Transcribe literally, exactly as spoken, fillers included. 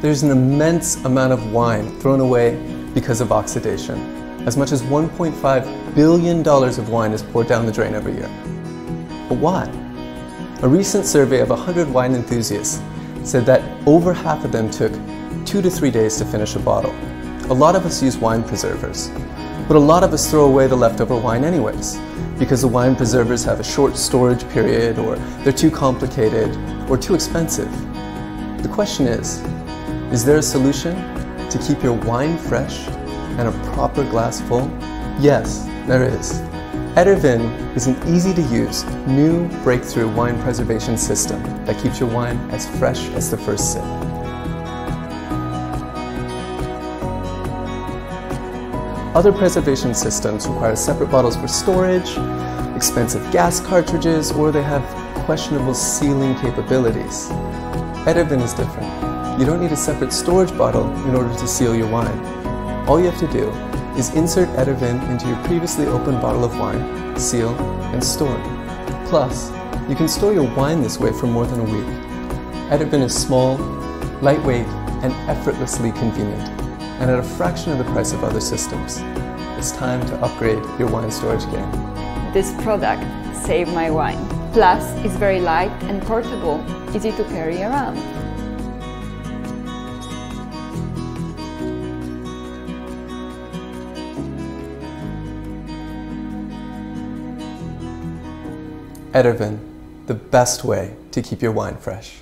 There's an immense amount of wine thrown away because of oxidation. As much as one point five billion dollars of wine is poured down the drain every year. But why? A recent survey of one hundred wine enthusiasts said that over half of them took two to three days to finish a bottle. A lot of us use wine preservers, but a lot of us throw away the leftover wine anyways, because the wine preservers have a short storage period, or they're too complicated, or too expensive. The question is, is there a solution to keep your wine fresh and a proper glass full? Yes, there is. Etervin is an easy-to-use, new breakthrough wine preservation system that keeps your wine as fresh as the first sip. Other preservation systems require separate bottles for storage, expensive gas cartridges, or they have questionable sealing capabilities. Etervin is different. You don't need a separate storage bottle in order to seal your wine. All you have to do is insert Etervin into your previously opened bottle of wine, seal, and store. Plus, you can store your wine this way for more than a week. Etervin is small, lightweight, and effortlessly convenient, and at a fraction of the price of other systems. It's time to upgrade your wine storage game. This product saved my wine. Plus, it's very light and portable, easy to carry around. Etervin, the best way to keep your wine fresh.